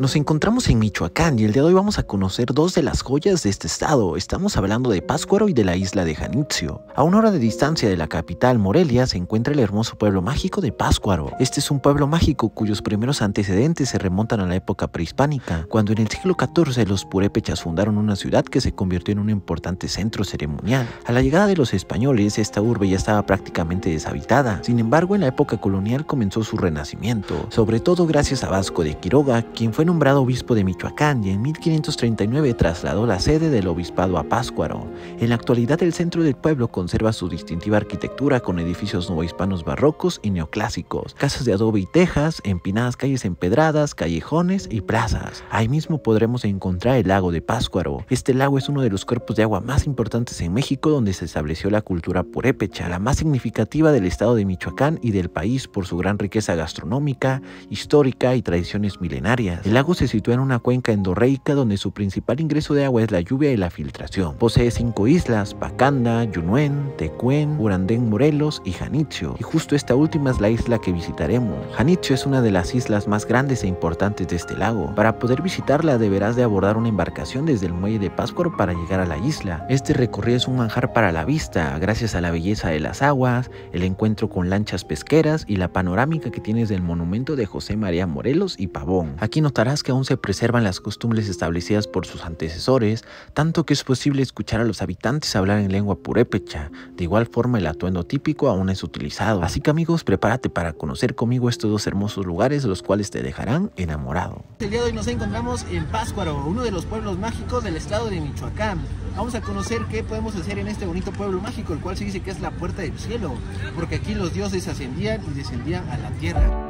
Nos encontramos en Michoacán y el día de hoy vamos a conocer dos de las joyas de este estado. Estamos hablando de Pátzcuaro y de la isla de Janitzio. A una hora de distancia de la capital, Morelia, se encuentra el hermoso pueblo mágico de Pátzcuaro. Este es un pueblo mágico cuyos primeros antecedentes se remontan a la época prehispánica, cuando en el siglo XIV los purépechas fundaron una ciudad que se convirtió en un importante centro ceremonial. A la llegada de los españoles, esta urbe ya estaba prácticamente deshabitada. Sin embargo, en la época colonial comenzó su renacimiento, sobre todo gracias a Vasco de Quiroga, quien fue nombrado obispo de Michoacán y en 1539 trasladó la sede del obispado a Pátzcuaro. En la actualidad el centro del pueblo conserva su distintiva arquitectura con edificios novohispanos barrocos y neoclásicos, casas de adobe y tejas, empinadas calles empedradas, callejones y plazas. Ahí mismo podremos encontrar el lago de Pátzcuaro. Este lago es uno de los cuerpos de agua más importantes en México, donde se estableció la cultura purépecha, la más significativa del estado de Michoacán y del país por su gran riqueza gastronómica, histórica y tradiciones milenarias. El lago se sitúa en una cuenca endorreica donde su principal ingreso de agua es la lluvia y la filtración. Posee 5 islas: Pacanda, Yunuen, Tecuén, Urandén, Morelos y Janitzio. Y justo esta última es la isla que visitaremos. Janitzio es una de las islas más grandes e importantes de este lago. Para poder visitarla deberás de abordar una embarcación desde el muelle de Pátzcuaro para llegar a la isla. Este recorrido es un manjar para la vista, gracias a la belleza de las aguas, el encuentro con lanchas pesqueras y la panorámica que tienes del monumento de José María Morelos y Pavón. Aquí notarás que aún se preservan las costumbres establecidas por sus antecesores, tanto que es posible escuchar a los habitantes hablar en lengua purépecha. De igual forma, el atuendo típico aún es utilizado. Así que amigos, prepárate para conocer conmigo estos dos hermosos lugares, los cuales te dejarán enamorado. El día de hoy nos encontramos en Pátzcuaro, uno de los pueblos mágicos del estado de Michoacán. Vamos a conocer qué podemos hacer en este bonito pueblo mágico, el cual se dice que es la puerta del cielo, porque aquí los dioses ascendían y descendían a la tierra.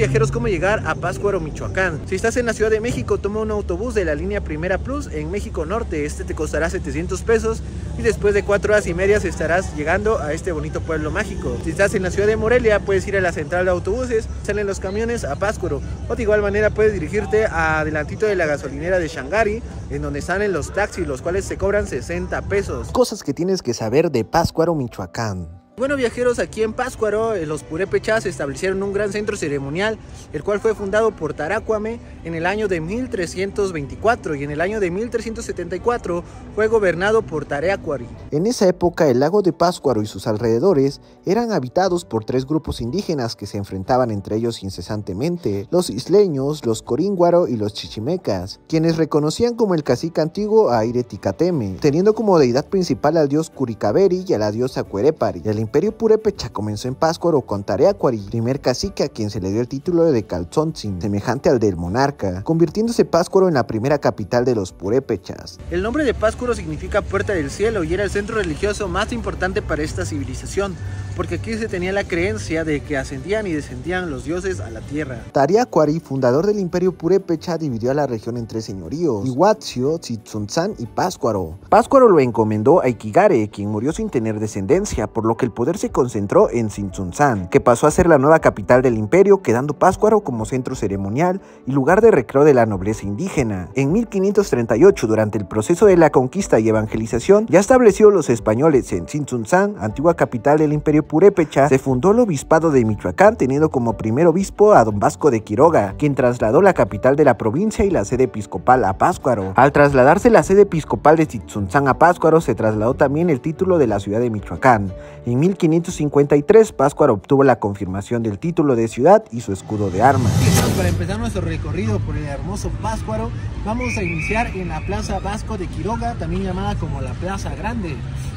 Viajeros, ¿cómo llegar a Pátzcuaro, Michoacán? Si estás en la Ciudad de México, toma un autobús de la línea Primera Plus en México Norte. Este te costará 700 pesos y después de 4 horas y media estarás llegando a este bonito pueblo mágico. Si estás en la Ciudad de Morelia, puedes ir a la central de autobuses, salen los camiones a Pátzcuaro. O de igual manera puedes dirigirte adelantito de la gasolinera de Shangari, en donde salen los taxis, los cuales se cobran 60 pesos. Cosas que tienes que saber de Pátzcuaro, Michoacán. Bueno viajeros, aquí en Pátzcuaro los purépechas establecieron un gran centro ceremonial, el cual fue fundado por Tarácuame en el año de 1324 y en el año de 1374 fue gobernado por Tariácuri. En esa época el lago de Pátzcuaro y sus alrededores eran habitados por 3 grupos indígenas que se enfrentaban entre ellos incesantemente: los isleños, los corínguaro y los chichimecas, quienes reconocían como el cacique antiguo a Ireticateme, teniendo como deidad principal al dios Curicaveri y a la diosa Cuerepari. El imperio purépecha comenzó en Pátzcuaro con Tariácuri, primer cacique a quien se le dio el título de Calzontzin, semejante al del monarca, convirtiéndose Pátzcuaro en la primera capital de los purépechas. El nombre de Pátzcuaro significa puerta del cielo y era el centro religioso más importante para esta civilización, porque aquí se tenía la creencia de que ascendían y descendían los dioses a la tierra. Tariácuri, fundador del imperio purépecha, dividió a la región en 3 señoríos: Ihuatzio, Tzintzuntzan y Pátzcuaro. Pátzcuaro lo encomendó a Ikigare, quien murió sin tener descendencia, por lo que el poder se concentró en Tzintzuntzan, que pasó a ser la nueva capital del imperio, quedando Pátzcuaro como centro ceremonial y lugar de recreo de la nobleza indígena. En 1538, durante el proceso de la conquista y evangelización, ya estableció los españoles en Tzintzuntzan, antigua capital del imperio purépecha, se fundó el obispado de Michoacán, teniendo como primer obispo a don Vasco de Quiroga, quien trasladó la capital de la provincia y la sede episcopal a Pátzcuaro. Al trasladarse la sede episcopal de Tzintzuntzan a Pátzcuaro, se trasladó también el título de la ciudad de Michoacán. En 1553, Pátzcuaro obtuvo la confirmación del título de ciudad y su escudo de armas. Para empezar nuestro recorrido por el hermoso Pátzcuaro, vamos a iniciar en la Plaza Vasco de Quiroga, también llamada como la Plaza Grande.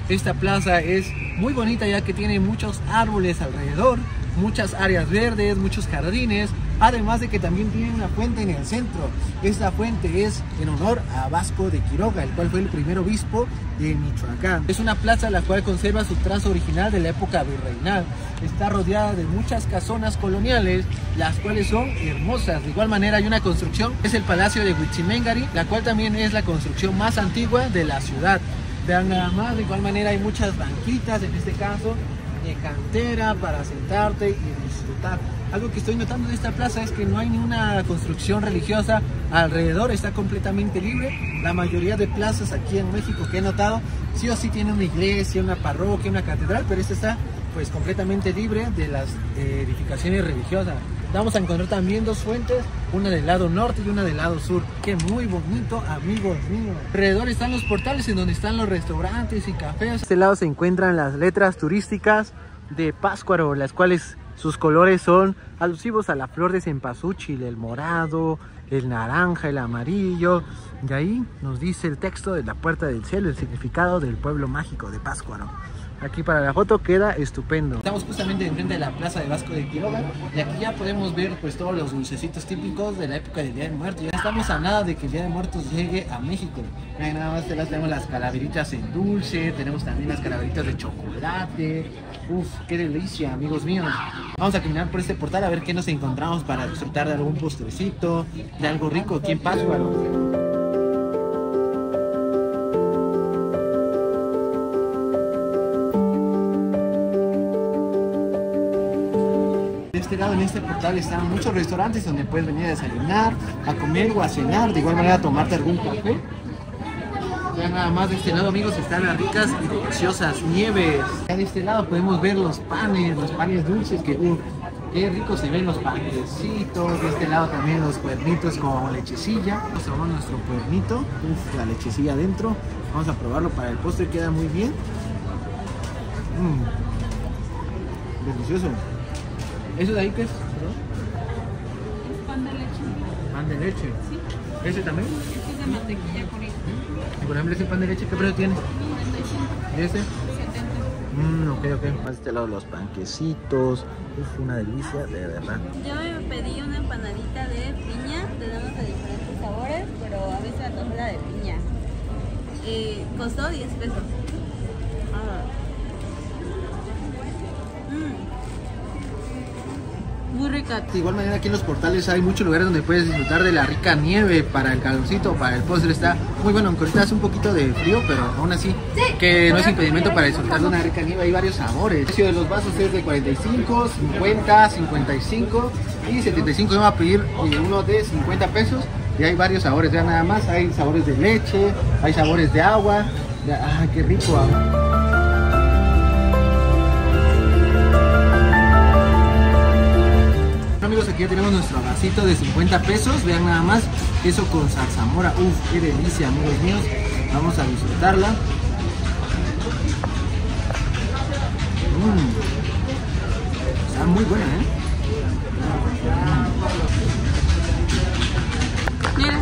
Esta plaza es muy bonita ya que tiene muchos árboles alrededor, muchas áreas verdes, muchos jardines, además de que también tiene una fuente en el centro. Esta fuente es en honor a Vasco de Quiroga, el cual fue el primer obispo de Michoacán. Es una plaza la cual conserva su trazo original de la época virreinal. Está rodeada de muchas casonas coloniales, las cuales son hermosas. De igual manera hay una construcción, es el Palacio de Huitzimengari, la cual también es la construcción más antigua de la ciudad. Vean nada más, de igual manera hay muchas banquitas, en este caso de cantera, para sentarte y disfrutar. Algo que estoy notando de esta plaza es que no hay ninguna construcción religiosa alrededor, está completamente libre. La mayoría de plazas aquí en México que he notado, sí o sí tiene una iglesia, una parroquia, una catedral, pero esta está pues completamente libre de las edificaciones religiosas. Vamos a encontrar también dos fuentes, una del lado norte y una del lado sur. ¡Qué muy bonito, amigos míos! Alrededor están los portales en donde están los restaurantes y cafés. De este lado se encuentran las letras turísticas de Pátzcuaro, las cuales sus colores son alusivos a la flor de cempasúchil, el morado, el naranja, el amarillo. Y ahí nos dice el texto de la puerta del cielo, el significado del pueblo mágico de Pátzcuaro. Aquí para la foto queda estupendo. Estamos justamente enfrente de la plaza de Vasco de Quiroga y aquí ya podemos ver pues todos los dulcecitos típicos de la época del Día de Muertos. Ya estamos a nada de que el Día de Muertos llegue a México. Ahí nada más tenemos las calaveritas en dulce, tenemos también las calaveritas de chocolate. Uf, qué delicia, amigos míos. Vamos a caminar por este portal a ver qué nos encontramos para disfrutar de algún postrecito, de algo rico aquí en Pátzcuaro. En este portal están muchos restaurantes donde puedes venir a desayunar, a comer o a cenar, de igual manera a tomarte algún café. Ya nada más de este lado, amigos, están las ricas y deliciosas nieves. Ya de este lado podemos ver los panes dulces, que qué ricos se ven los panecitos. De este lado también los cuernitos con lechecilla. Vamos a probar nuestro cuernito, la lechecilla adentro. Vamos a probarlo para el postre, queda muy bien. Delicioso. ¿Eso de ahí qué es? Pan de leche. ¿Pan de leche? Sí. ¿Ese también? Este es de mantequilla con leche. Y por ejemplo, ese pan de leche, ¿qué precio tiene? 95. ¿Y ese? 70. Ok. A este lado los panquecitos. Es una delicia, de verdad. Yo me pedí una empanadita de piña. Tenemos de diferentes sabores, pero a veces la tomo la de piña. Y costó 10 pesos. Muy rica. De igual manera aquí en los portales hay muchos lugares donde puedes disfrutar de la rica nieve para el calorcito, para el postre está muy bueno, aunque ahorita hace un poquito de frío, pero aún así que no es impedimento para disfrutar de una rica nieve, hay varios sabores. El precio de los vasos es de 45, 50, 55 y 75, yo voy a pedir uno de 50 pesos y hay varios sabores, vean nada más, hay sabores de leche, hay sabores de agua, ¡ah, qué rico! Amigos, aquí ya tenemos nuestro vasito de 50 pesos, vean nada más, eso con zarzamora, uff, qué delicia, amigos míos, vamos a disfrutarla. Está muy buena, Mira.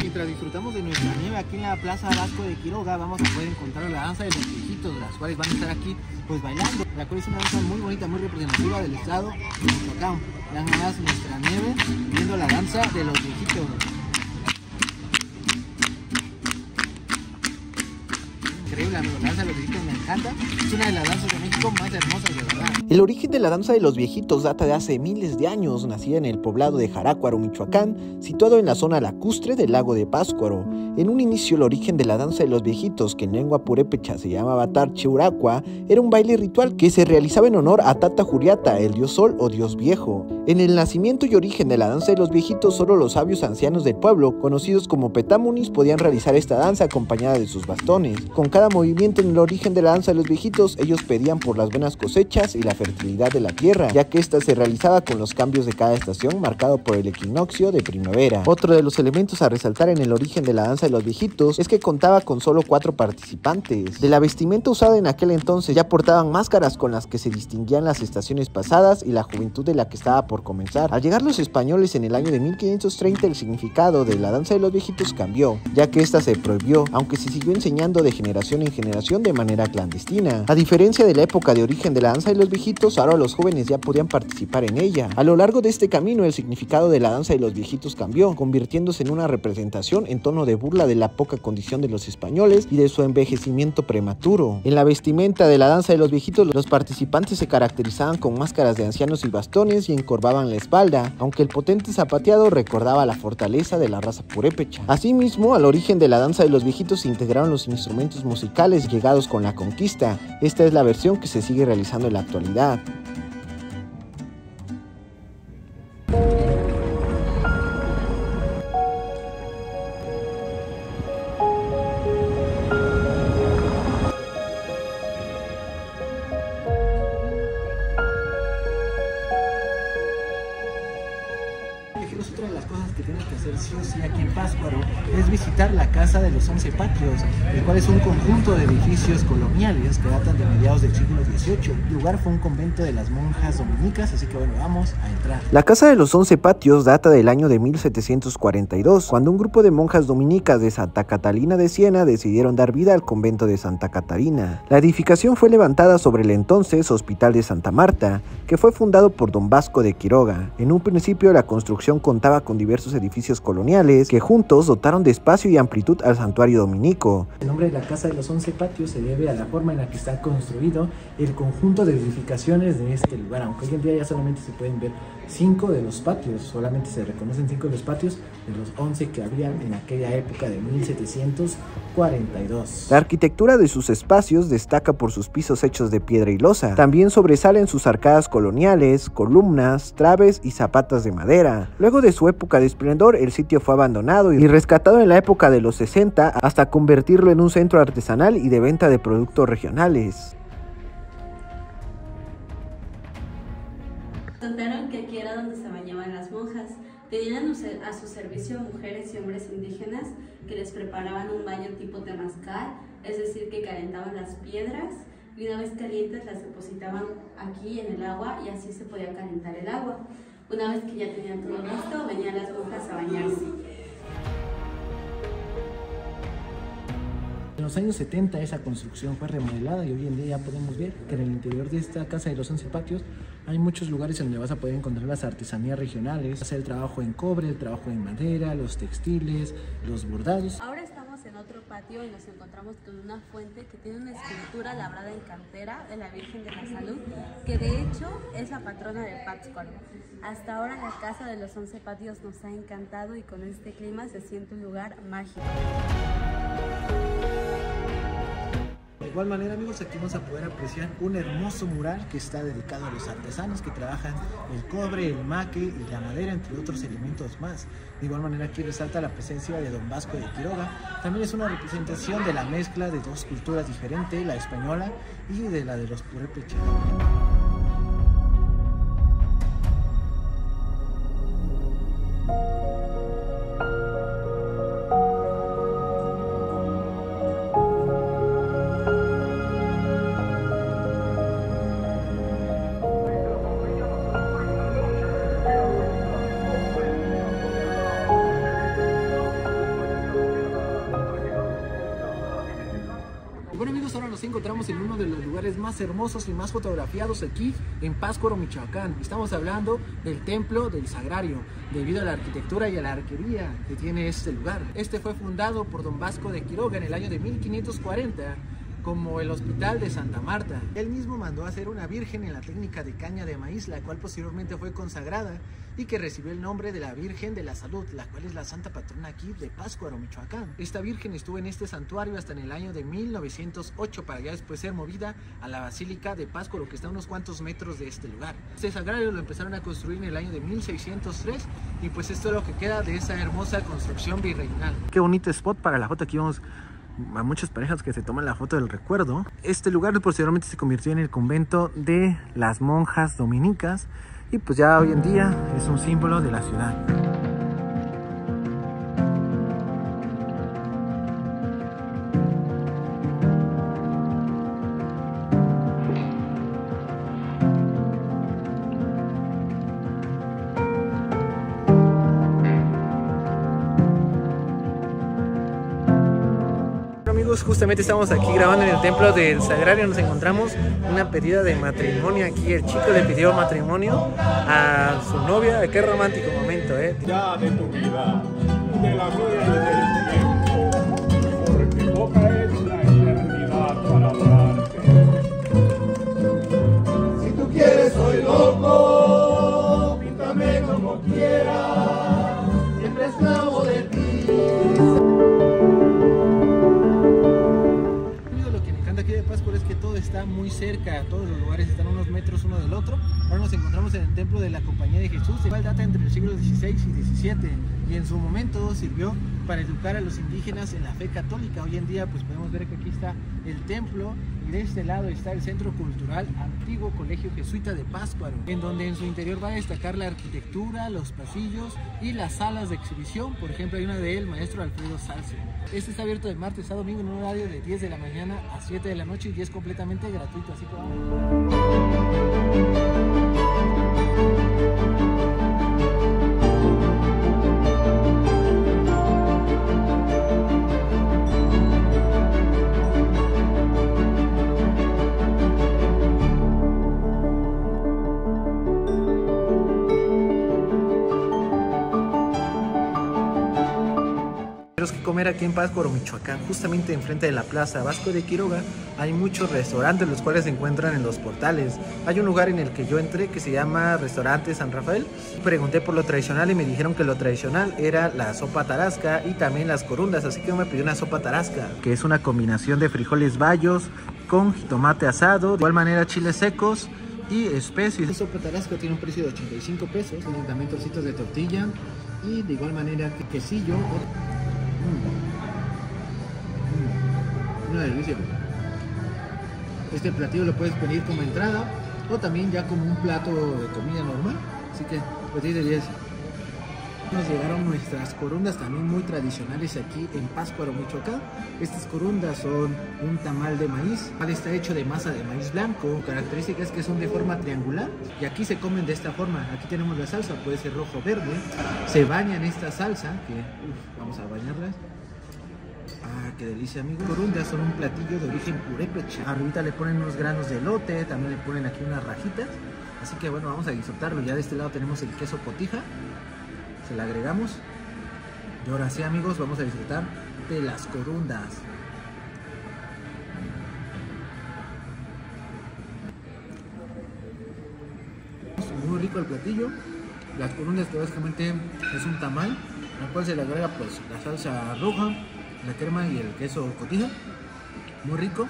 Mientras disfrutamos de nuestra nieve aquí en la Plaza Vasco de Quiroga, vamos a poder encontrar la danza de los viejitos, las cuales van a estar aquí pues bailando, la cual es una danza muy bonita, muy representativa del estado de Michoacán. Vean más nuestra nieve, viendo la danza de los viejitos. Increíble, amigos, la danza de los viejitos me encanta. Es una de las danzas de México más hermosas, de verdad. El origen de la danza de los viejitos data de hace miles de años, nacida en el poblado de Jaracuaro, Michoacán, situado en la zona lacustre del lago de Pátzcuaro. En un inicio, el origen de la danza de los viejitos, que en lengua purépecha se llamaba Tarchiuracua, era un baile ritual que se realizaba en honor a Tata Juriata, el dios sol o dios viejo. En el nacimiento y origen de la danza de los viejitos, solo los sabios ancianos del pueblo, conocidos como Petamunis, podían realizar esta danza acompañada de sus bastones. Con cada movimiento en el origen de la danza de los viejitos, ellos pedían por las buenas cosechas y la fertilidad de la tierra, ya que ésta se realizaba con los cambios de cada estación marcado por el equinoccio de primavera. Otro de los elementos a resaltar en el origen de la danza de los viejitos es que contaba con solo 4 participantes. De la vestimenta usada en aquel entonces ya portaban máscaras con las que se distinguían las estaciones pasadas y la juventud de la que estaba por comenzar. Al llegar los españoles en el año de 1530, el significado de la danza de los viejitos cambió, ya que ésta se prohibió, aunque se siguió enseñando de generación en generación de manera clandestina. A diferencia de la época de origen de la danza de los viejitos, ahora los jóvenes ya podían participar en ella. A lo largo de este camino, el significado de la danza de los viejitos cambió, convirtiéndose en una representación en tono de burla de la poca condición de los españoles y de su envejecimiento prematuro. En la vestimenta de la danza de los viejitos, los participantes se caracterizaban con máscaras de ancianos y bastones y encorvaban la espalda, aunque el potente zapateado recordaba la fortaleza de la raza purépecha. Asimismo, al origen de la danza de los viejitos se integraron los instrumentos musicales llegados con la conquista. Esta es la versión que se sigue realizando en la actualidad. concerciosi aquí en Pátzcuaro es visitar la Casa de los 11 Patios, el cual es un conjunto de edificios coloniales que datan de mediados del siglo XVIII. El lugar fue un convento de las monjas dominicas, así que bueno, vamos a entrar. La Casa de los 11 Patios data del año de 1742, cuando un grupo de monjas dominicas de Santa Catalina de Siena decidieron dar vida al convento de Santa Catalina. La edificación fue levantada sobre el entonces Hospital de Santa Marta, que fue fundado por don Vasco de Quiroga. En un principio la construcción contaba con diversos edificios coloniales que juntos dotaron de espacio y amplitud al santuario dominico. El nombre de la Casa de los 11 Patios se debe a la forma en la que está construido el conjunto de edificaciones de este lugar, aunque hoy en día ya solamente se pueden ver 5 de los patios, solamente se reconocen 5 de los patios de los 11 que habían en aquella época de 1742. La arquitectura de sus espacios destaca por sus pisos hechos de piedra y losa. También sobresalen sus arcadas coloniales, columnas, traves y zapatas de madera. Luego de su época de esplendor, el sitio fue abandonado y rescatado en la época de los 60 hasta convertirlo en un centro artesanal y de venta de productos regionales. Notaron que aquí era donde se bañaban las monjas. Tenían a su servicio mujeres y hombres indígenas que les preparaban un baño tipo temazcal, es decir, que calentaban las piedras y una vez calientes las depositaban aquí en el agua y así se podía calentar el agua. Una vez que ya tenían todo listo, venían las monjas a bañarse. En los años 70 esa construcción fue remodelada y hoy en día ya podemos ver que en el interior de esta Casa de los 11 Patios hay muchos lugares en donde vas a poder encontrar las artesanías regionales, hacer el trabajo en cobre, el trabajo en madera, los textiles, los bordados. Ahora estamos en otro patio y nos encontramos con una fuente que tiene una escultura labrada en cantera de la Virgen de la Salud, que de hecho es la patrona de Pátzcuaro. Hasta ahora la Casa de los 11 Patios nos ha encantado y con este clima se siente un lugar mágico. De igual manera, amigos, aquí vamos a poder apreciar un hermoso mural que está dedicado a los artesanos que trabajan el cobre, el maque y la madera, entre otros elementos más. De igual manera, aquí resalta la presencia de don Vasco de Quiroga. También es una representación de la mezcla de dos culturas diferentes, la española y de la de los purépecha. Bueno, amigos, ahora nos encontramos en uno de los lugares más hermosos y más fotografiados aquí en Pátzcuaro, Michoacán. Estamos hablando del Templo del Sagrario, debido a la arquitectura y a la arquería que tiene este lugar. Este fue fundado por don Vasco de Quiroga en el año de 1540 como el Hospital de Santa Marta. Él mismo mandó a hacer una virgen en la técnica de caña de maíz, la cual posteriormente fue consagrada y que recibió el nombre de la Virgen de la Salud, la cual es la santa patrona aquí de Pátzcuaro, Michoacán. Esta virgen estuvo en este santuario hasta en el año de 1908 para ya después ser movida a la Basílica de Pátzcuaro, que está a unos cuantos metros de este lugar. Este sagrario lo empezaron a construir en el año de 1603 y pues esto es lo que queda de esa hermosa construcción virreinal. Qué bonito spot para la foto. Aquí vamos a muchas parejas que se toman la foto del recuerdo. Este lugar posteriormente se convirtió en el convento de las monjas dominicas y pues ya hoy en día es un símbolo de la ciudad. Justamente estamos aquí grabando en el Templo del Sagrario. Nos encontramos una pedida de matrimonio aquí. El chico le pidió matrimonio a su novia. Qué romántico momento, ¿eh? Ya de tu vida, de la gloria del tiempo, porque poca es la eternidad para adorarte. Si tú quieres, soy loco, píntame como quieras, siempre esclavo de ti. Es que todo está muy cerca, todos los lugares están a unos metros uno del otro. Ahora nos encontramos en el Templo de la Compañía de Jesús, el cual data entre los siglos XVI y XVII y en su momento sirvió para educar a los indígenas en la fe católica. Hoy en día pues podemos ver que aquí está el templo y de este lado está el Centro Cultural Antiguo Colegio Jesuita de Pátzcuaro, en donde en su interior va a destacar la arquitectura, los pasillos y las salas de exhibición. Por ejemplo, hay una del maestro Alfredo Salsi. Este está abierto de martes a domingo en un horario de 10 de la mañana a 7 de la noche y es completamente gratuito, así que... que comer aquí en Pátzcuaro, Michoacán, justamente enfrente de la Plaza Vasco de Quiroga. Hay muchos restaurantes, los cuales se encuentran en los portales. Hay un lugar en el que yo entré que se llama Restaurante San Rafael. Pregunté por lo tradicional y me dijeron que lo tradicional era la sopa tarasca y también las corundas, así que yo me pedí una sopa tarasca, que es una combinación de frijoles bayos con jitomate asado, de igual manera chiles secos y especies. La sopa tarasca tiene un precio de 85 pesos, tiene también trocitos de tortilla y de igual manera quesillo. Una delicia. Este platillo lo puedes pedir como entrada o también ya como un plato de comida normal, así que pues 10 de 10. Nos llegaron nuestras corundas también muy tradicionales aquí en Pátzcuaro, Michoacán. Estas corundas son un tamal de maíz. El tamal está hecho de masa de maíz blanco. Su característica es que son de forma triangular y aquí se comen de esta forma. Aquí tenemos la salsa, puede ser rojo o verde. Se bañan esta salsa, que vamos a bañarlas. Ah, qué delicia, amigos. Corundas son un platillo de origen purépecha. Arribita le ponen unos granos de elote, también le ponen aquí unas rajitas. Así que bueno, vamos a disfrutarlo. Ya de este lado tenemos el queso cotija. Se la agregamos y ahora sí, amigos, vamos a disfrutar de las corundas. Muy rico el platillo. Las corundas que básicamente es un tamal al cual se le agrega pues la salsa roja, la crema y el queso cotija. Muy rico.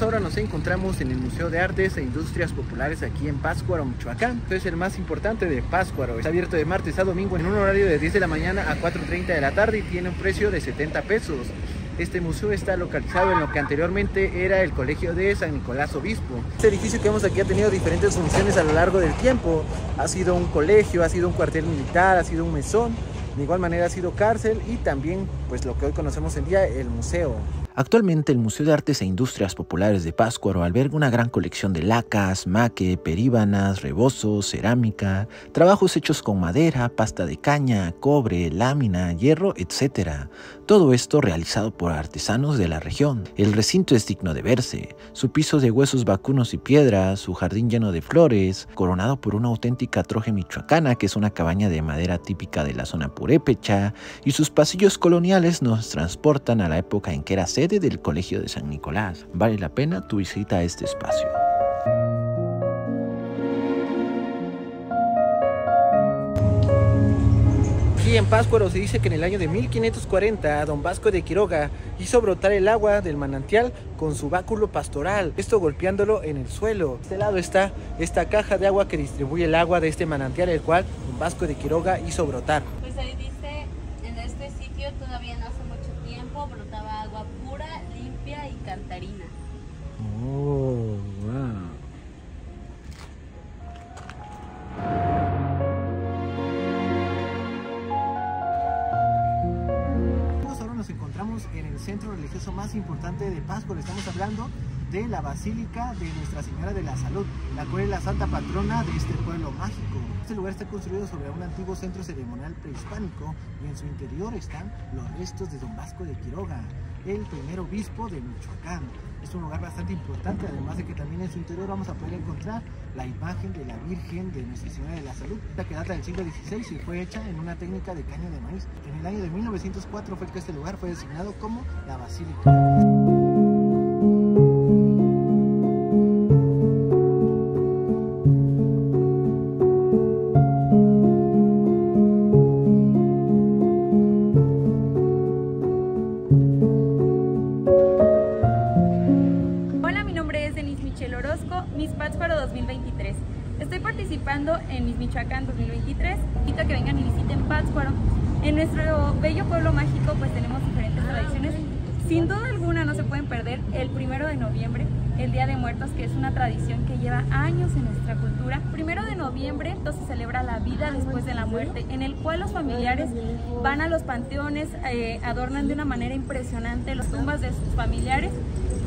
Ahora nos encontramos en el Museo de Artes e Industrias Populares aquí en Pátzcuaro, Michoacán. Este es el más importante de Pátzcuaro. Está abierto de martes a domingo en un horario de 10 de la mañana a 4:30 de la tarde y tiene un precio de 70 pesos. Este museo está localizado en lo que anteriormente era el Colegio de San Nicolás Obispo. Este edificio que vemos aquí ha tenido diferentes funciones a lo largo del tiempo. Ha sido un colegio, ha sido un cuartel militar, ha sido un mesón. De igual manera ha sido cárcel y también pues lo que hoy conocemos el día, el museo. Actualmente el Museo de Artes e Industrias Populares de Pátzcuaro alberga una gran colección de lacas, maque, períbanas, rebozos, cerámica, trabajos hechos con madera, pasta de caña, cobre, lámina, hierro, etc. Todo esto realizado por artesanos de la región. El recinto es digno de verse, su piso de huesos vacunos y piedras, su jardín lleno de flores, coronado por una auténtica troje michoacana que es una cabaña de madera típica de la zona purépecha, y sus pasillos coloniales nos transportan a la época en que era sede del Colegio de San Nicolás. Vale la pena tu visita a este espacio. Aquí en Pátzcuaro se dice que en el año de 1540 don Vasco de Quiroga hizo brotar el agua del manantial con su báculo pastoral, esto golpeándolo en el suelo. De este lado está esta caja de agua que distribuye el agua de este manantial, el cual don Vasco de Quiroga hizo brotar. Pues ahí dice, en este sitio todavía no hace mucho tiempo brotaba agua pura, limpia y cantarina. Oh, wow. En el centro religioso más importante de Pátzcuaro, estamos hablando de la Basílica de Nuestra Señora de la Salud, la cual es la santa patrona de este pueblo mágico. Este lugar está construido sobre un antiguo centro ceremonial prehispánico y en su interior están los restos de don Vasco de Quiroga, el primer obispo de Michoacán. Es un lugar bastante importante, además de que también en su interior vamos a poder encontrar la imagen de la Virgen de Nuestra Señora de la Salud, la que data del siglo XVI y fue hecha en una técnica de caña de maíz. En el año de 1904 fue que este lugar fue designado como la Basílica. En Miss Michoacán 2023, invito a que vengan y visiten Pátzcuaro. En nuestro bello pueblo mágico pues tenemos diferentes tradiciones. Sin duda alguna no se pueden perder el 1 de noviembre, el Día de Muertos, que es una tradición que lleva años en nuestra cultura. 1 de noviembre se celebra la vida después de la muerte, en el cual los familiares van a los panteones, adornan de una manera impresionante las tumbas de sus familiares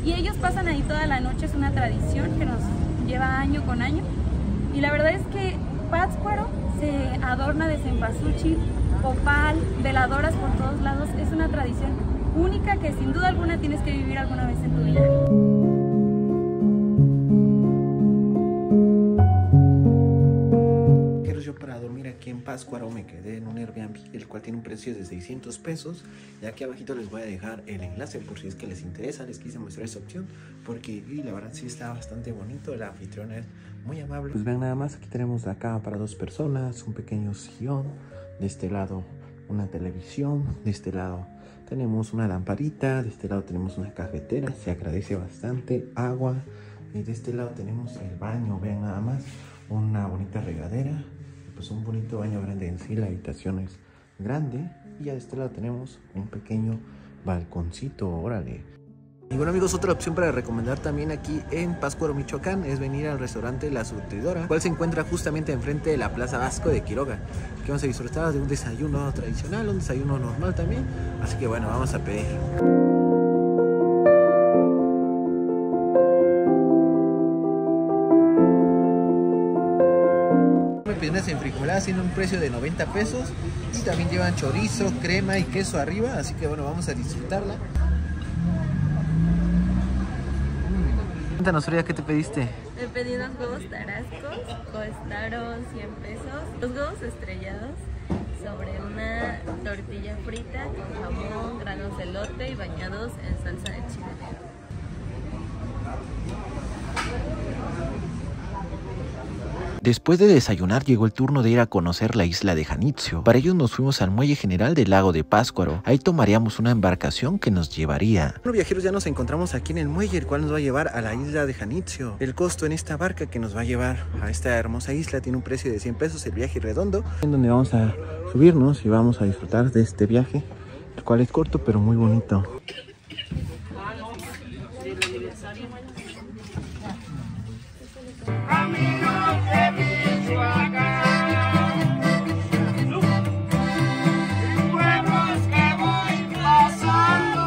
y ellos pasan ahí toda la noche. Es una tradición que nos lleva año con año y la verdad es que Pátzcuaro se adorna de cempasúchil, copal, veladoras por todos lados. Es una tradición única que sin duda alguna tienes que vivir alguna vez en tu vida. Para dormir aquí en Pátzcuaro me quedé en un Airbnb, el cual tiene un precio de 600 pesos. Y aquí abajito les voy a dejar el enlace por si es que les interesa. Les quise mostrar esa opción porque la verdad sí está bastante bonito. La anfitriona es muy amable. Pues vean nada más, aquí tenemos acá para 2 personas, un pequeño sillón. De este lado una televisión, de este lado tenemos una lamparita, de este lado tenemos una cafetera, se agradece bastante, agua. Y de este lado tenemos el baño, vean nada más, una bonita regadera. Pues un bonito baño grande en sí, la habitación es grande. Y a este lado tenemos un pequeño balconcito, órale. Y bueno amigos, otra opción para recomendar también aquí en Pátzcuaro, Michoacán, es venir al restaurante La Surtidora, cual se encuentra justamente enfrente de la Plaza Vasco de Quiroga. Aquí vamos a disfrutar de un desayuno tradicional, un desayuno normal también. Así que bueno, vamos a pedir. Unas enfrijoladas en un precio de 90 pesos y también llevan chorizo, crema y queso arriba, así que bueno, vamos a disfrutarla. Cuéntanos, Frida, ¿qué te pediste? Me pedí unos huevos tarascos, costaron 100 pesos, 2 huevos estrellados sobre una tortilla frita con jamón, granos de elote y bañados en salsa de chile negro. Después de desayunar llegó el turno de ir a conocer la isla de Janitzio. Para ello nos fuimos al muelle general del lago de Pátzcuaro. Ahí tomaríamos una embarcación que nos llevaría. Bueno viajeros, ya nos encontramos aquí en el muelle, el cual nos va a llevar a la isla de Janitzio. El costo en esta barca que nos va a llevar a esta hermosa isla tiene un precio de 100 pesos el viaje redondo. En donde vamos a subirnos y vamos a disfrutar de este viaje, el cual es corto pero muy bonito. Amigos de Michoacán, los pueblos que voy pasando.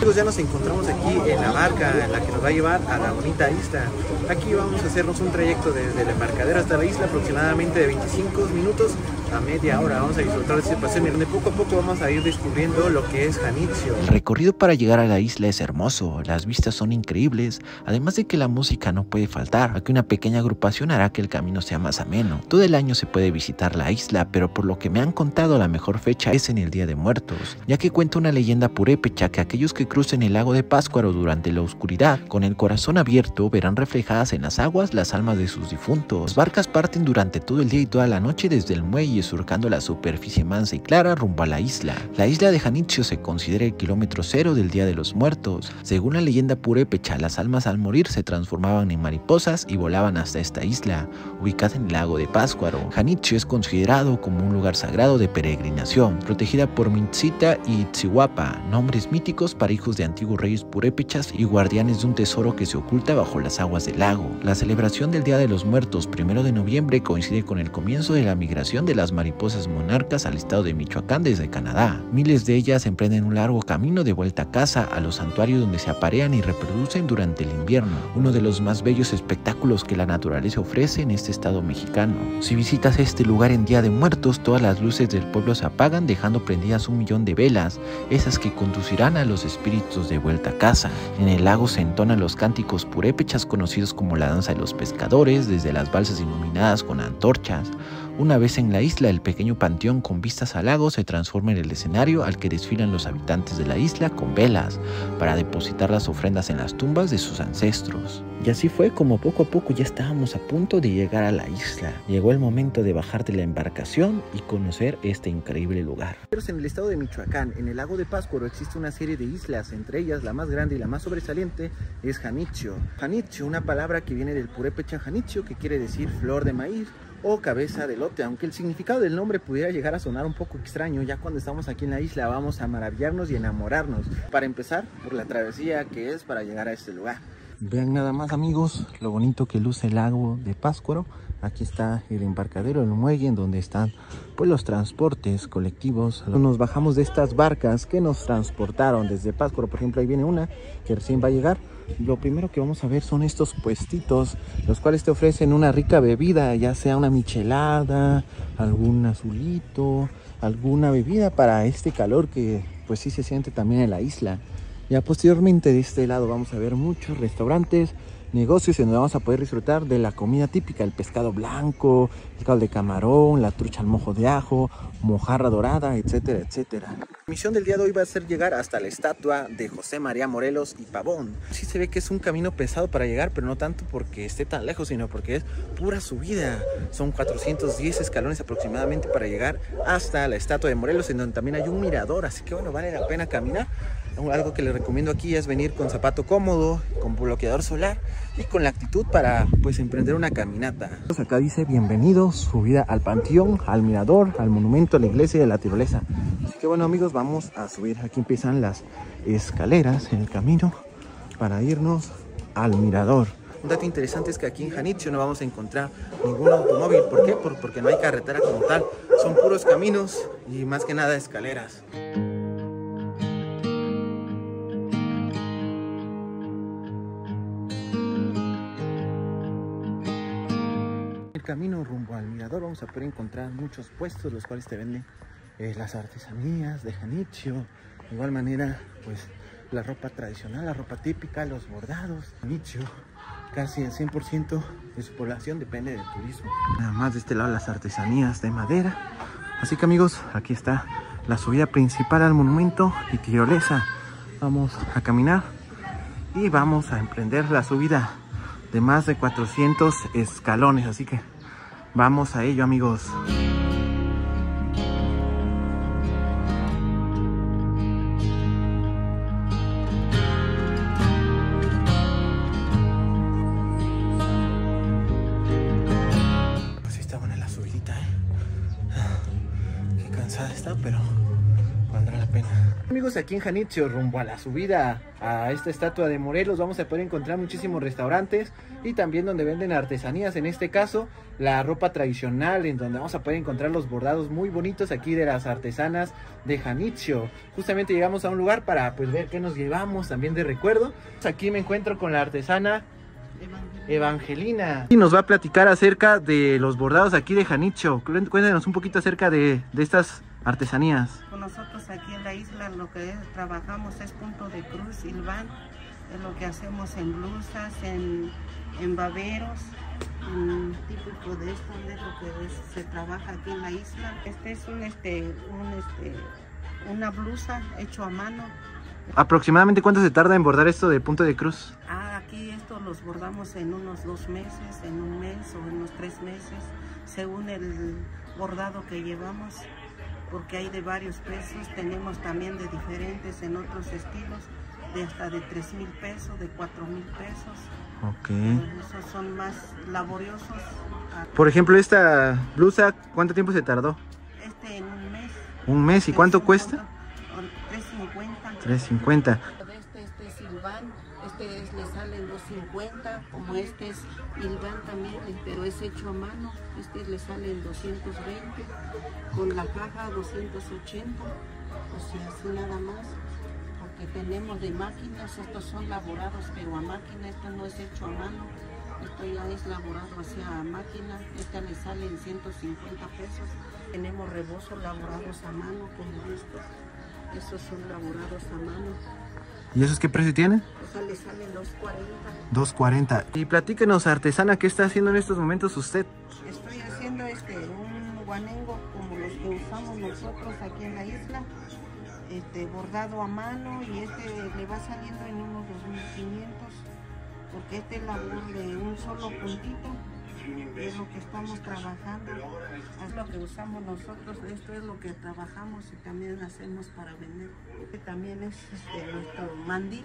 Amigos, ya nos encontramos aquí en la barca en la que nos va a llevar a la bonita isla. Aquí vamos a hacernos un trayecto desde el embarcadero hasta la isla, aproximadamente de 25 minutos a media hora. Vamos a disfrutar de este paseo donde poco a poco vamos a ir descubriendo lo que es Janitzio. El recorrido para llegar a la isla es hermoso, las vistas son increíbles, además de que la música no puede faltar. Aquí una pequeña agrupación hará que el camino sea más ameno. Todo el año se puede visitar la isla, pero por lo que me han contado la mejor fecha es en el Día de Muertos, ya que cuenta una leyenda purépecha que aquellos que crucen el lago de Pátzcuaro durante la oscuridad con el corazón abierto verán reflejadas en las aguas las almas de sus difuntos. Las barcas parten durante todo el día y toda la noche desde el muelle surcando la superficie mansa y clara rumbo a la isla. La isla de Janitzio se considera el kilómetro 0 del Día de los Muertos. Según la leyenda purépecha, las almas al morir se transformaban en mariposas y volaban hasta esta isla, ubicada en el lago de Pátzcuaro. Janitzio es considerado como un lugar sagrado de peregrinación, protegida por Mintzita y Itzihuapa, nombres míticos para hijos de antiguos reyes purépechas y guardianes de un tesoro que se oculta bajo las aguas del lago. La celebración del Día de los Muertos, 1 de noviembre, coincide con el comienzo de la migración de las mariposas monarcas al estado de Michoacán desde Canadá. Miles de ellas emprenden un largo camino de vuelta a casa, a los santuarios donde se aparean y reproducen durante el invierno, uno de los más bellos espectáculos que la naturaleza ofrece en este estado mexicano. Si visitas este lugar en Día de Muertos, todas las luces del pueblo se apagan dejando prendidas 1 millón de velas, esas que conducirán a los espíritus de vuelta a casa. En el lago se entonan los cánticos purépechas conocidos como la danza de los pescadores, desde las balsas iluminadas con antorchas. Una vez en la isla, el pequeño panteón con vistas al lago se transforma en el escenario al que desfilan los habitantes de la isla con velas para depositar las ofrendas en las tumbas de sus ancestros. Y así fue como poco a poco ya estábamos a punto de llegar a la isla. Llegó el momento de bajar de la embarcación y conocer este increíble lugar. En el estado de Michoacán, en el lago de Pátzcuaro, existe una serie de islas, entre ellas la más grande y la más sobresaliente es Janitzio. Janitzio, una palabra que viene del purépecha Janitzio, que quiere decir flor de maíz, o cabeza de elote, aunque el significado del nombre pudiera llegar a sonar un poco extraño, ya cuando estamos aquí en la isla vamos a maravillarnos y enamorarnos, para empezar por la travesía que es para llegar a este lugar. Vean nada más, amigos, lo bonito que luce el lago de Pátzcuaro. Aquí está el embarcadero, el muelle, en donde están pues los transportes colectivos. Nos bajamos de estas barcas que nos transportaron desde Pátzcuaro. Por ejemplo, ahí viene una que recién va a llegar. Lo primero que vamos a ver son estos puestitos, los cuales te ofrecen una rica bebida, ya sea una michelada, algún azulito, alguna bebida para este calor que pues sí se siente también en la isla. Ya posteriormente de este lado vamos a ver muchos restaurantes, negocios en donde vamos a poder disfrutar de la comida típica, el pescado blanco, el caldo de camarón, la trucha al mojo de ajo, mojarra dorada, etcétera, etcétera. La misión del día de hoy va a ser llegar hasta la estatua de José María Morelos y Pavón. Sí se ve que es un camino pesado para llegar, pero no tanto porque esté tan lejos, sino porque es pura subida. Son 410 escalones aproximadamente para llegar hasta la estatua de Morelos, en donde también hay un mirador, así que bueno, vale la pena caminar. Algo que les recomiendo aquí es venir con zapato cómodo, con bloqueador solar y con la actitud para pues emprender una caminata. Acá dice bienvenidos, subida al panteón, al mirador, al monumento, a la iglesia de la tirolesa. Así que bueno, amigos, vamos a subir. Aquí empiezan las escaleras en el camino para irnos al mirador. Un dato interesante es que aquí en Janitzio no vamos a encontrar ningún automóvil. ¿Por qué? Porque no hay carretera como tal. Son puros caminos y más que nada escaleras. Camino rumbo al mirador vamos a poder encontrar muchos puestos, los cuales te venden las artesanías de Janitzio, de igual manera pues la ropa tradicional, la ropa típica, los bordados. Janitzio casi el 100% de su población depende del turismo. Nada más de este lado las artesanías de madera. Así que amigos, aquí está la subida principal al monumento y tirolesa. Vamos a caminar y vamos a emprender la subida de más de 400 escalones, así que vamos a ello, amigos. Pues está buena la subidita, Qué cansada está, pero valdrá la pena. Amigos, aquí en Janitzio, rumbo a la subida a esta estatua de Morelos, vamos a poder encontrar muchísimos restaurantes y también donde venden artesanías, en este caso la ropa tradicional, en donde vamos a poder encontrar los bordados muy bonitos aquí de las artesanas de Janitzio. Justamente llegamos a un lugar para pues ver qué nos llevamos también de recuerdo. Aquí me encuentro con la artesana Evangelina y nos va a platicar acerca de los bordados aquí de Janitzio. Cuéntenos un poquito acerca de estas artesanías. Nosotros aquí en la isla lo que trabajamos es punto de cruz, silván, es lo que hacemos en blusas, en baberos, en típico de esto, es lo que se trabaja aquí en la isla. Este es una blusa hecho a mano. ¿Aproximadamente cuánto se tarda en bordar esto de punto de cruz? Aquí esto los bordamos en unos 2 meses, en un mes o en unos 3 meses, según el bordado que llevamos, porque hay de varios pesos, tenemos también de diferentes en otros estilos, de hasta de 3,000 pesos, de 4,000 pesos. Ok. Esos son más laboriosos. Por ejemplo, esta blusa, ¿cuánto tiempo se tardó? En un mes. ¿Un mes? ¿Y cuánto cuesta? 3.50. Este es silván, le salen 2.50, como este es hilván también, pero es hecho a mano, le salen 220, con la caja 280, o sea, así nada más, porque tenemos de máquinas, estos son laborados, pero a máquina, esto no es hecho a mano, esto ya es laborado hacia máquina, le salen 150 pesos, tenemos rebozos laborados a mano, como estos, esos son laborados a mano. ¿Y esos qué precio tienen? O sea, le salen 2.40. Y platíquenos, artesana, ¿qué está haciendo en estos momentos usted? Estoy haciendo un guanengo como los que usamos nosotros aquí en la isla, bordado a mano, y le va saliendo en unos 2.500, porque es labor de un solo puntito. Es lo que estamos trabajando, es lo que usamos nosotros, esto es lo que trabajamos y también hacemos para vender. Este también es nuestro mandil,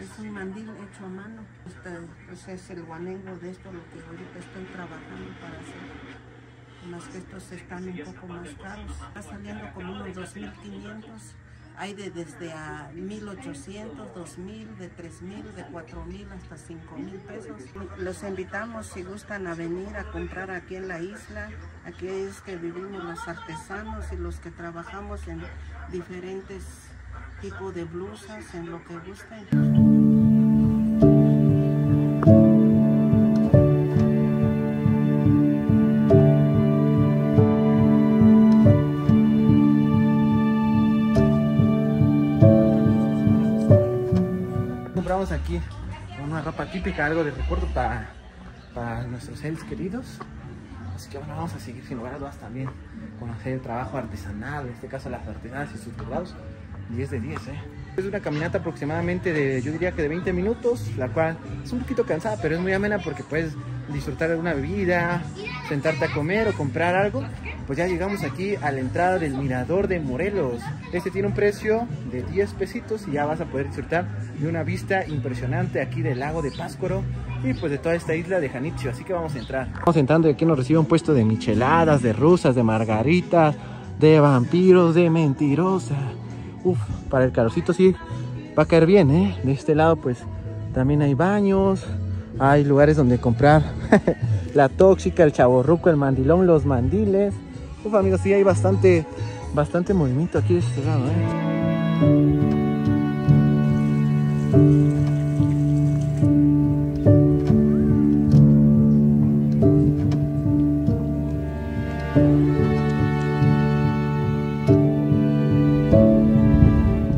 es un mandil hecho a mano. Este es el guanengo de esto, lo que ahorita estoy trabajando para hacer. más que estos están un poco más caros. Está saliendo como unos 2.500, hay desde a 1.800, 2.000, de 3.000, de 4.000 hasta 5.000 pesos. Los invitamos si gustan a venir a comprar aquí en la isla. Aquí es que vivimos los artesanos y los que trabajamos en diferentes tipos de blusas, en lo que gusten. Aquí una ropa típica, algo de recuerdo para nuestros seres queridos, así que bueno, vamos a seguir sin lugar a dudas también conocer el trabajo artesanal, en este caso las artesanas y sus poblados. 10 de 10, Es una caminata aproximadamente de, yo diría que de 20 minutos, la cual es un poquito cansada, pero es muy amena porque puedes disfrutar de una bebida, sentarte a comer o comprar algo. Pues ya llegamos aquí a la entrada del mirador de Morelos. Este tiene un precio de 10 pesitos y ya vas a poder disfrutar de una vista impresionante aquí del lago de Pátzcuaro y pues de toda esta isla de Janitzio. Así que vamos a entrar. Vamos entrando y aquí nos recibe un puesto de micheladas, de rusas, de margaritas, de vampiros, de mentirosas. Uf, para el calorcito sí va a caer bien, De este lado pues también hay baños, hay lugares donde comprar la tóxica, el chaborruco, el mandilón, los mandiles. Uf, amigos, sí hay bastante movimiento aquí de este lado,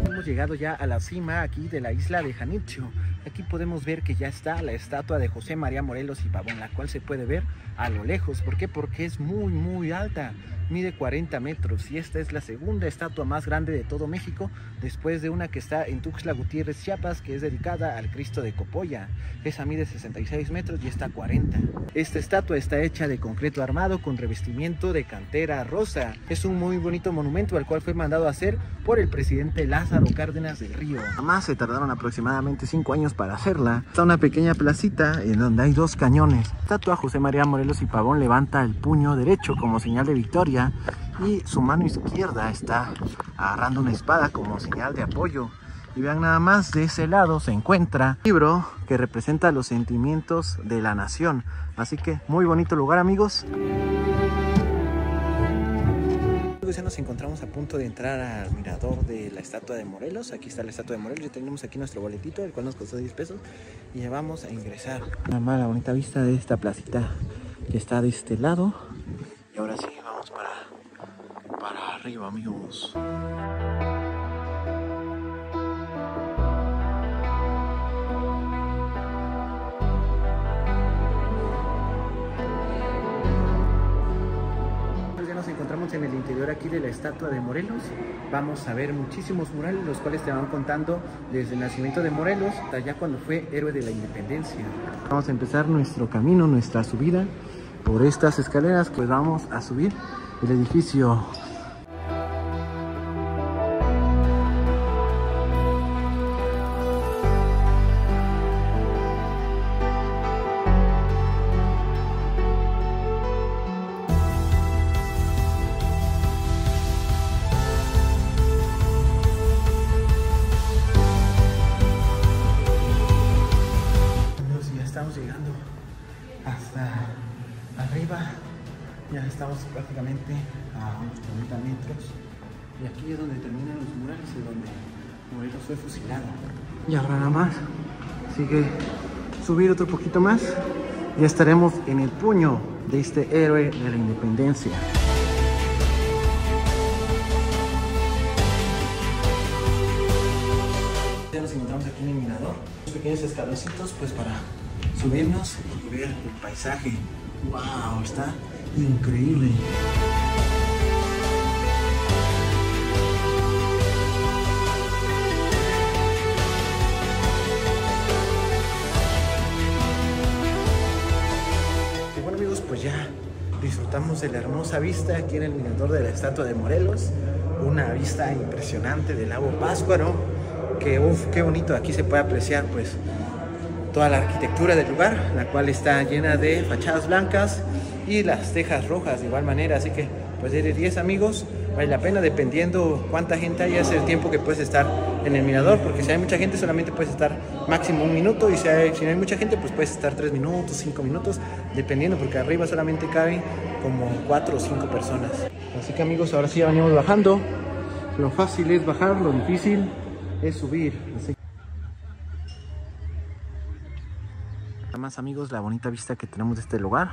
Hemos llegado ya a la cima aquí de la isla de Janitzio. Aquí podemos ver que ya está la estatua de José María Morelos y Pavón, la cual se puede ver a lo lejos. ¿Por qué? Porque es muy, muy alta. Mide 40 metros y esta es la segunda estatua más grande de todo México, después de una que está en Tuxtla Gutiérrez, Chiapas, que es dedicada al Cristo de Copolla. Esa mide 66 metros y está a 40. Esta estatua está hecha de concreto armado con revestimiento de cantera rosa. Es un muy bonito monumento al cual fue mandado a hacer por el presidente Lázaro Cárdenas del Río. Además se tardaron aproximadamente 5 años para hacerla. Está una pequeña placita en donde hay 2 cañones. La estatua José María Morelos y Pavón levanta el puño derecho como señal de victoria, y su mano izquierda está agarrando una espada como señal de apoyo. Y vean nada más, de ese lado se encuentra un libro que representa los sentimientos de la nación. Así que muy bonito lugar, amigos. Ya nos encontramos a punto de entrar al mirador de la estatua de Morelos. Aquí está la estatua de Morelos. Ya tenemos aquí nuestro boletito, el cual nos costó 10 pesos. Y ya vamos a ingresar. Nada más la bonita vista de esta placita que está de este lado. Y ahora sí, vamos para arriba, amigos. Ya nos encontramos en el interior aquí de la estatua de Morelos. Vamos a ver muchísimos murales, los cuales te van contando desde el nacimiento de Morelos hasta allá cuando fue héroe de la independencia. Vamos a empezar nuestro camino, nuestra subida. Por estas escaleras pues vamos a subir el edificio. Amigos, ya estamos llegando hasta arriba, ya estamos prácticamente a unos 30 metros y aquí es donde terminan los murales, es donde Morelos fue fusilado. Y ahora nada más, sigue subir otro poquito más y estaremos en el puño de este héroe de la independencia. Ya nos encontramos aquí en el mirador, unos pequeños escaloncitos pues para subirnos y ver el paisaje. ¡Wow! Está increíble. Y bueno, amigos, pues ya disfrutamos de la hermosa vista aquí en el mirador de la estatua de Morelos. Una vista impresionante del lago Pátzcuaro, que uff, qué bonito. Aquí se puede apreciar pues toda la arquitectura del lugar, la cual está llena de fachadas blancas y las tejas rojas de igual manera, así que pues de 10 amigos vale la pena, dependiendo cuánta gente haya, es el tiempo que puedes estar en el mirador, porque si hay mucha gente solamente puedes estar máximo 1 minuto, y si no hay mucha gente pues puedes estar 3 minutos, 5 minutos, dependiendo, porque arriba solamente caben como 4 o 5 personas. Así que amigos, ahora sí ya venimos bajando. Lo fácil es bajar, lo difícil es subir. Así que más amigos, la bonita vista que tenemos de este lugar.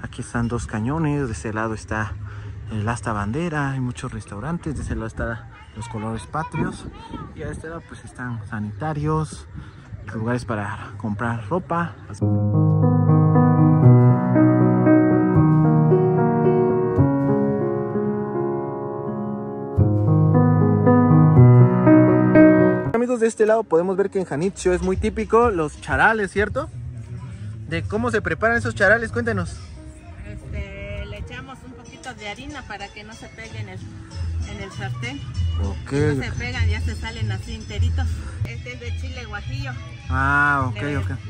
Aquí están 2 cañones, de este lado está el asta bandera, hay muchos restaurantes, de este lado están los colores patrios y a este lado pues están sanitarios, lugares para comprar ropa. Amigos, de este lado podemos ver que en Janitzio es muy típico los charales, ¿cierto? De cómo se preparan esos charales, cuéntenos. Le echamos un poquito de harina para que no se pegue en el sartén. Okay. No se pegan, ya se salen así enteritos. Este es de chile guajillo. Ah, ok,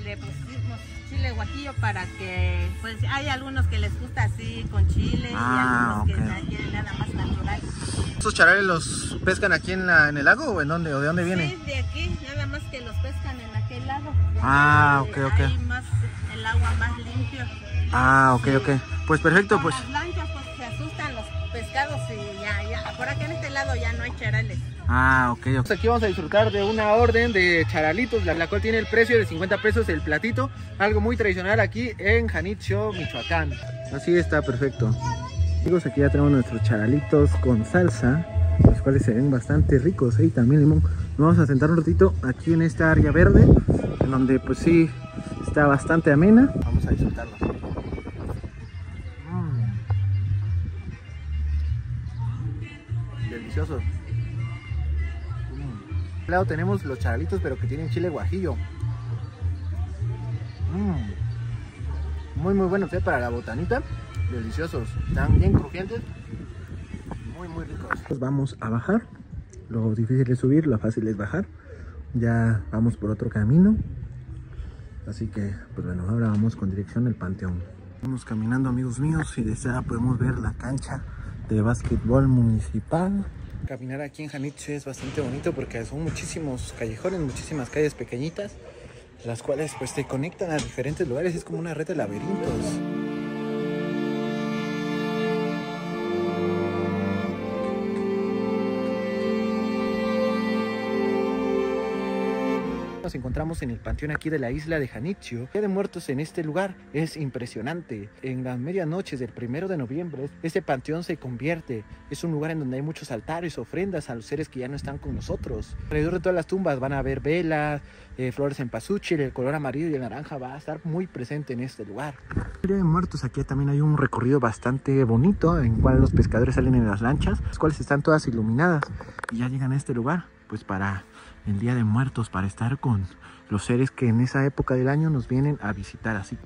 Le pusimos chile guajillo para que, pues hay algunos que les gusta así con chile, y algunos que quieren nada más natural. ¿Estos charales los pescan aquí en el lago o en dónde, o de dónde vienen? Sí, de aquí, nada más que los pescan en aquel lago. Ah, ok. El agua más limpio. Ah, ok. Pues perfecto. Con pues las lanchas pues se asustan los pescados y ya. Por acá en este lado ya no hay charales. Ah, ok. Aquí vamos a disfrutar de una orden de charalitos, la cual tiene el precio de 50 pesos el platito. Algo muy tradicional aquí en Janitzio, Michoacán. Así está, perfecto. Amigos, aquí ya tenemos nuestros charalitos con salsa, los cuales se ven bastante ricos, y también limón. Nos vamos a sentar un ratito aquí en esta área verde, en donde pues sí está bastante amena. Vamos a disfrutarla. Delicioso. Claro, tenemos los charalitos, pero que tienen chile guajillo. Muy muy buenos, ¿eh? Para la botanita. Deliciosos. Están bien crujientes. Muy muy ricos. Pues vamos a bajar. Lo difícil es subir, lo fácil es bajar. Ya vamos por otro camino. Así que, pues bueno, ahora vamos con dirección al Panteón. Vamos caminando, amigos míos, y de esta podemos ver la cancha de básquetbol municipal. Caminar aquí en Janitzio es bastante bonito porque son muchísimos callejones, muchísimas calles pequeñitas, las cuales pues te conectan a diferentes lugares, es como una red de laberintos. Nos encontramos en el panteón aquí de la isla de Janitzio. El Día de Muertos en este lugar es impresionante. En las medianoches del 1 de noviembre, este panteón se convierte. Es un lugar en donde hay muchos altares, ofrendas a los seres que ya no están con nosotros. Alrededor de todas las tumbas van a haber velas, flores en cempasúchil, el color amarillo y el naranja va a estar muy presente en este lugar. El Día de Muertos aquí también hay un recorrido bastante bonito en el cual los pescadores salen en las lanchas, las cuales están todas iluminadas y ya llegan a este lugar pues para el Día de Muertos, para estar con los seres que en esa época del año nos vienen a visitar. Así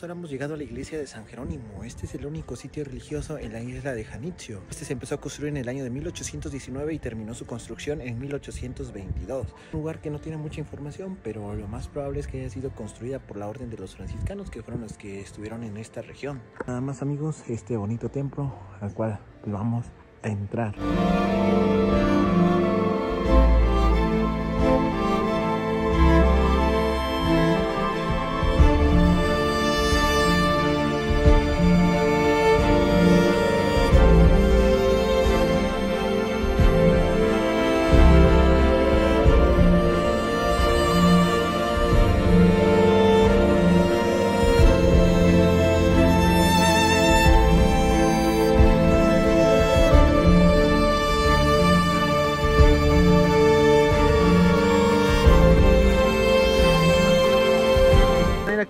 ahora hemos llegado a la iglesia de San Jerónimo. Este es el único sitio religioso en la isla de Janitzio. Este se empezó a construir en el año de 1819 y terminó su construcción en 1822. Un lugar que no tiene mucha información, pero lo más probable es que haya sido construida por la orden de los franciscanos, que fueron los que estuvieron en esta región. Nada más amigos, este bonito templo al cual vamos a entrar.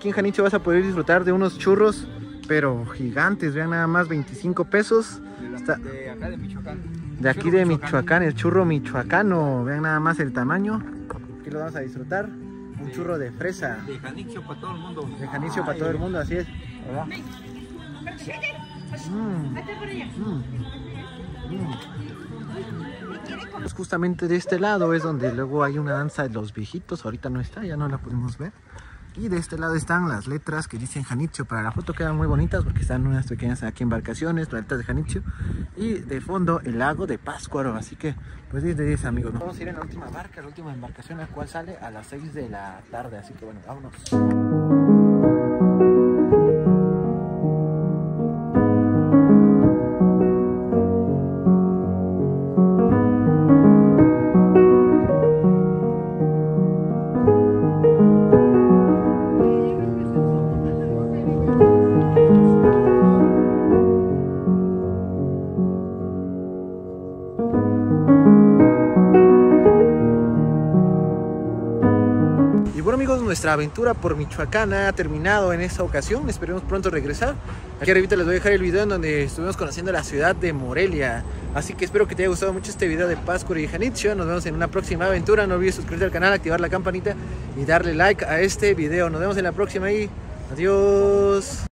En Janitzio vas a poder disfrutar de unos churros, pero gigantes, vean nada más, 25 pesos. De acá de Michoacán. De aquí de Michoacán, el churro michoacano, vean nada más el tamaño. Aquí lo vamos a disfrutar, un churro de fresa. De Janitzio para todo el mundo. De Janitzio para todo el mundo, así es. Pues justamente de este lado es donde luego hay una danza de los viejitos. Ahorita no está, ya no la pudimos ver. Y de este lado están las letras que dicen Janitzio. Para la foto quedan muy bonitas porque están unas pequeñas aquí embarcaciones, plantas de Janitzio. Y de fondo el lago de Pátzcuaro. Así que pues 10 de 10 amigos, ¿no? Vamos a ir en la última barca, la última embarcación, la cual sale a las 6 de la tarde. Así que bueno, vámonos. Nuestra aventura por Michoacán ha terminado en esta ocasión, esperemos pronto regresar. Aquí arribita les voy a dejar el video en donde estuvimos conociendo la ciudad de Morelia. Así que espero que te haya gustado mucho este video de Pátzcuaro y Janitzio. Nos vemos en una próxima aventura. No olvides suscribirte al canal, activar la campanita y darle like a este video. Nos vemos en la próxima y adiós.